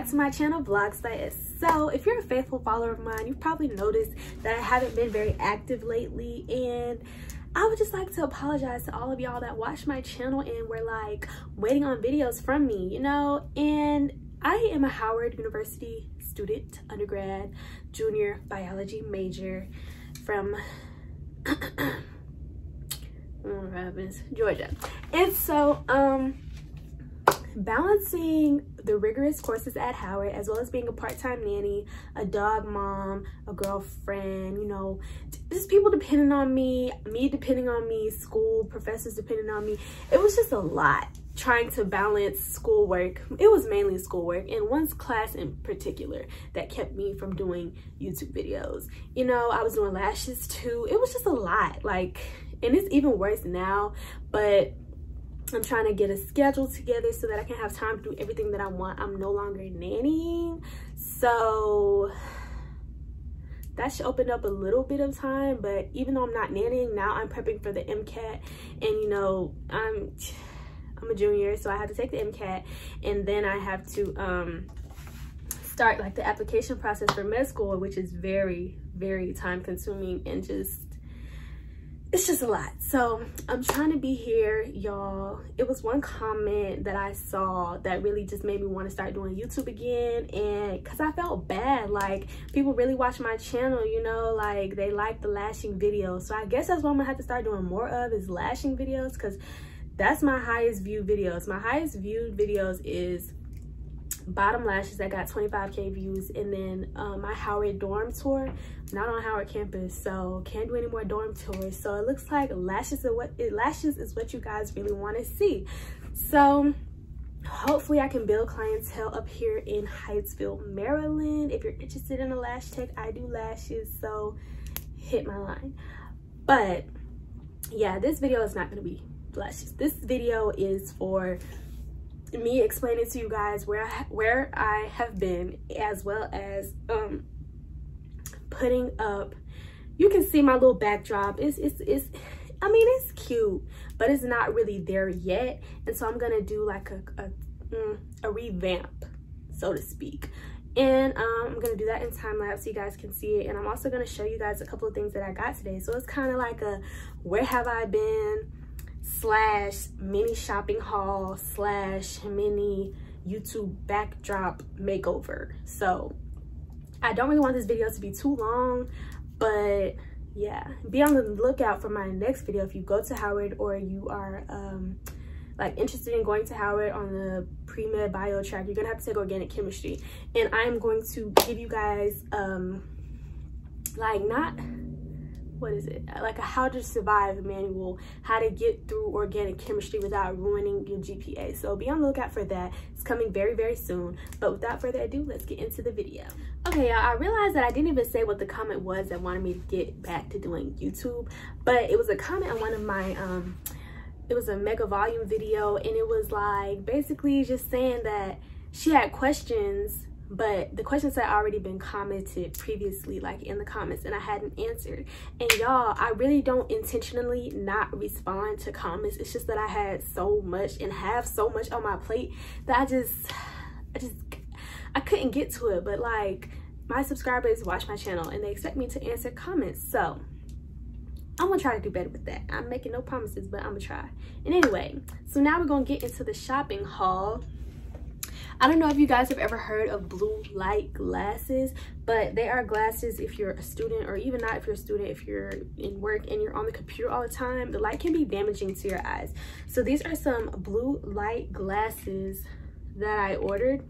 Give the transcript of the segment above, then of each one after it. back to my channel, Vlogs By Ess. So if you're a faithful follower of mine, you've probably noticed that I haven't been very active lately, and I would just like to apologize to all of y'all that watch my channel and were like waiting on videos from me, you know. And I am a Howard University student, undergrad, junior biology major from Georgia. And so balancing the rigorous courses at Howard as well as being a part-time nanny, a dog mom, a girlfriend, you know, just people depending on me depending on me, school, professors depending on me. It was just a lot trying to balance schoolwork. It was mainly schoolwork and one class in particular that kept me from doing YouTube videos. You know, I was doing lashes too. It was just a lot, like, and it's even worse now, but I'm trying to get a schedule together so that I can have time to do everything that I want. I'm no longer nannying, so that's opened up a little bit of time. But even though I'm not nannying now, I'm prepping for the MCAT, and you know, I'm a junior, so I have to take the MCAT, and then I have to start like the application process for med school, which is very, very time consuming, and just, it's just a lot. So I'm trying to be here, y'all. It was one comment that I saw that really just made me want to start doing YouTube again, and because I felt bad, like, people really watch my channel, you know, like, they like the lashing videos. So I guess that's what I'm gonna have to start doing more of, is lashing videos, because that's my highest viewed videos. My highest viewed videos is bottom lashes that got 25k views, and then my Howard dorm tour. Not on Howard campus, so can't do any more dorm tours. So it looks like lashes is what you guys really want to see. So hopefully I can build clientele up here in Heightsville, Maryland. If you're interested in a lash tech, I do lashes, so hit my line. But yeah, this video is not going to be lashes. This video is for me explaining to you guys where I have been, as well as putting up, you can see my little backdrop. It's I mean, it's cute, but it's not really there yet. And so I'm gonna do like a revamp, so to speak, and I'm gonna do that in time lapse so you guys can see it. And I'm also gonna show you guys a couple of things that I got today. So it's kind of like a where have I been slash mini shopping haul slash mini YouTube backdrop makeover. So I don't really want this video to be too long, but yeah, be on the lookout for my next video. If you go to Howard, or you are like interested in going to Howard on the pre-med bio track, you're gonna have to take organic chemistry, and I'm going to give you guys like, not, what is it, like a how to survive manual, how to get through organic chemistry without ruining your GPA. So be on the lookout for that. It's coming very, very soon. But without further ado, let's get into the video. Okay, y'all, I realized that I didn't even say what the comment was that wanted me to get back to doing YouTube, but it was a comment on one of my it was a mega volume video, and it was like basically just saying that she had questions, but the questions had already been commented previously, like in the comments, and I hadn't answered. And y'all, I really don't intentionally not respond to comments. It's just that I had so much and have so much on my plate that I couldn't get to it. But like, my subscribers watch my channel and they expect me to answer comments, so I'm gonna try to do better with that. I'm making no promises, but I'm gonna try. And anyway, so now we're gonna get into the shopping haul. I don't know if you guys have ever heard of blue light glasses, but they are glasses if you're a student, or even not if you're a student, if you're in work and you're on the computer all the time, the light can be damaging to your eyes. So these are some blue light glasses that I ordered,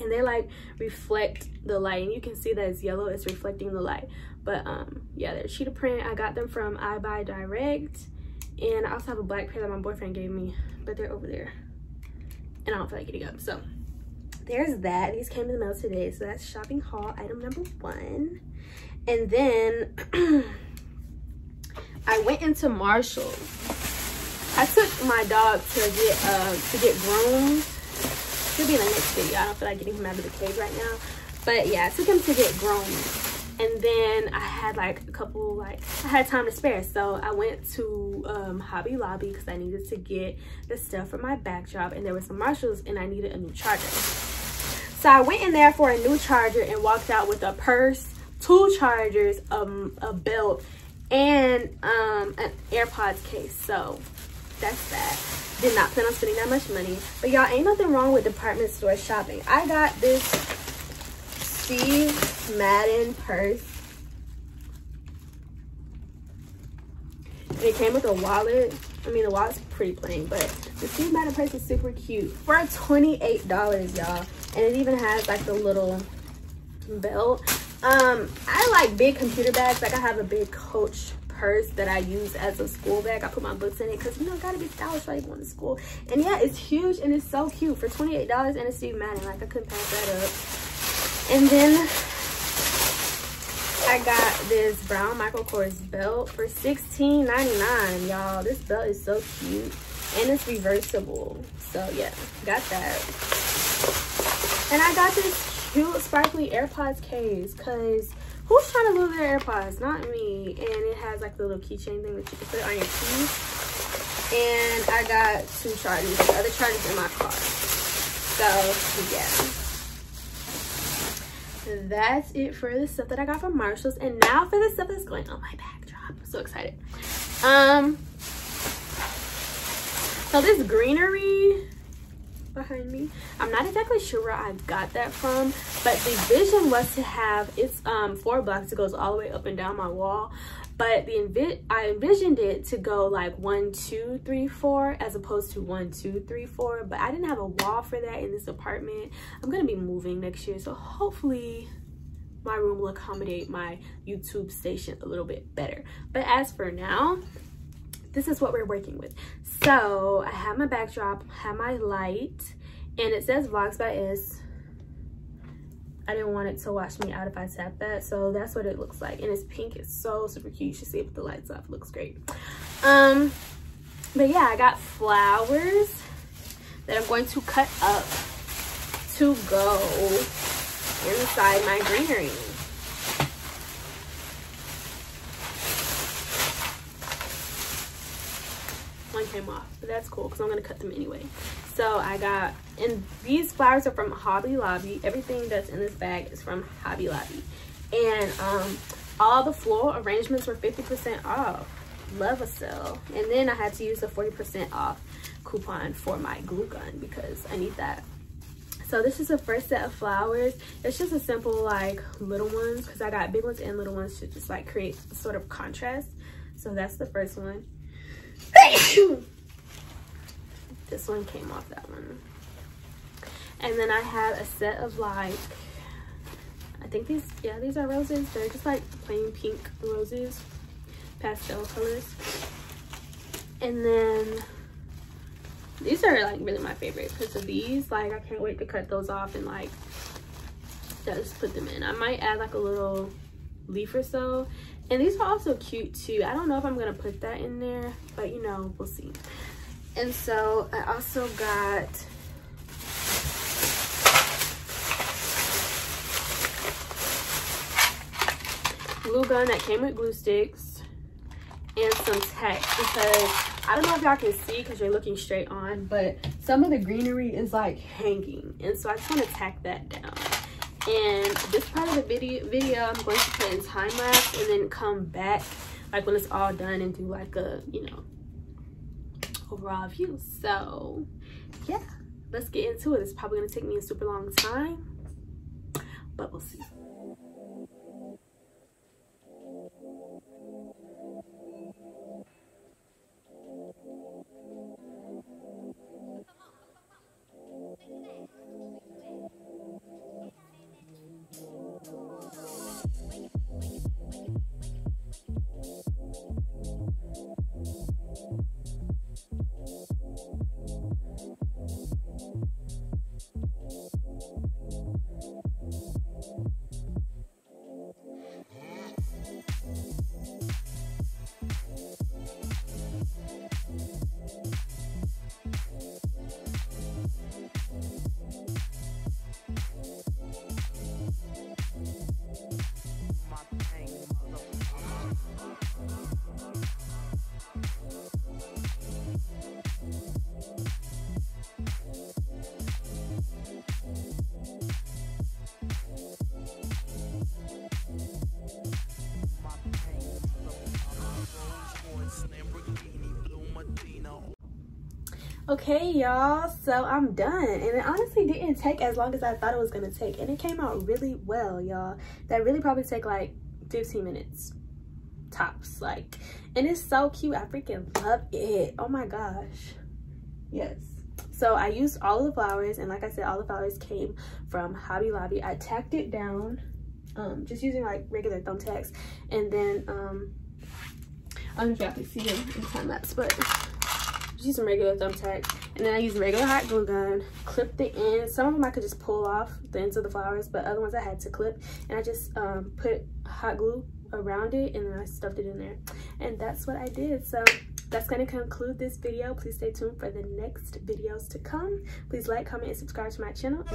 and they like reflect the light, and you can see that it's yellow, it's reflecting the light. But yeah, they're cheetah print. I got them from iBuyDirect, and I also have a black pair that my boyfriend gave me, but they're over there and I don't feel like getting up. So there's that. These came in the mail today, so that's shopping haul item number one. And then I went into Marshall's. I took my dog to get groomed. He'll be in the next video. I don't feel like getting him out of the cage right now, but yeah, I took him to get groomed. And then I had like a couple, like, I had time to spare, so I went to Hobby Lobby because I needed to get the stuff for my backdrop, and there was some Marshalls, and I needed a new charger. So I went in there for a new charger and walked out with a purse, 2 chargers, a belt, and an AirPods case. So that's that. Did not plan on spending that much money. But y'all, ain't nothing wrong with department store shopping. I got this Steve Madden purse. And it came with a wallet. I mean, the wallet's pretty plain, but the Steve Madden purse is super cute. For $28, y'all. And it even has like the little belt. I like big computer bags. Like I have a big Coach purse that I use as a school bag. I put my books in it because, you know, gotta be stylish while you going to school. And yeah, it's huge and it's so cute for $28 and a Steve Madden. Like I couldn't pass that up. And then I got this brown Michael Kors belt for $16.99, y'all. This belt is so cute and it's reversible. So yeah, got that. And I got this cute sparkly AirPods case, because who's trying to lose their AirPods? Not me. And it has like the little keychain thing that you can put on your keys. And I got 2 chargers, the other chargers in my car. So yeah, that's it for the stuff that I got from Marshall's. And now for the stuff that's going on my backdrop. I'm so excited. So this greenery behind me, I'm not exactly sure where I got that from, but the vision was to have, it's 4 blocks, it goes all the way up and down my wall, but I envisioned it to go like 1, 2, 3, 4 as opposed to 1, 2, 3, 4, but I didn't have a wall for that in this apartment. I'm gonna be moving next year, so hopefully my room will accommodate my YouTube station a little bit better, but as for now, this is what we're working with. So I have my backdrop, have my light, and it says Vlogs By Ess. I didn't want it to wash me out if I tap that, so that's what it looks like. And it's pink, it's so super cute. You should see it with the lights off, looks great. But yeah, I got flowers that I'm going to cut up to go inside my greenery. Came off, but that's cool because I'm gonna cut them anyway. So I got, and these flowers are from Hobby Lobby. Everything that's in this bag is from Hobby Lobby, and all the floral arrangements were 50% off. Love a sale. And then I had to use the 40% off coupon for my glue gun because I need that. So this is the first set of flowers. It's just a simple like little ones because I got big ones and little ones to just like create sort of contrast. So that's the first one. This one came off that one. And then I had a set of like, I think these, yeah, these are roses. They're just like plain pink roses, pastel colors. And then these are like really my favorite because of these, like I can't wait to cut those off and like just put them in. I might add like a little leaf or so. And these are also cute too. I don't know if I'm gonna put that in there, but you know, we'll see. And so I also got glue gun that came with glue sticks and some tack, because I don't know if y'all can see because you're looking straight on, but some of the greenery is like hanging. And so I just wanna tack that down. And this part of the video I'm going to put in time lapse and then come back like when it's all done and do like a, you know, overall view. So yeah, let's get into it. It's probably going to take me a super long time, but we'll see. Okay y'all, so I'm done, and it honestly didn't take as long as I thought it was gonna take, and it came out really well, y'all. That really probably took like 15 minutes tops, like, and it's so cute. I freaking love it. Oh my gosh, yes. So I used all the flowers, and like I said, all the flowers came from Hobby Lobby. I tacked it down just using like regular thumbtacks, and then I don't know if y'all can see them in time lapse, but just use some regular thumbtacks, and then I used regular hot glue gun, clipped the ends. Some of them I could just pull off the ends of the flowers, but other ones I had to clip, and I just put hot glue around it, and then I stuffed it in there, and that's what I did. So that's going to conclude this video. Please stay tuned for the next videos to come. Please like, comment, and subscribe to my channel.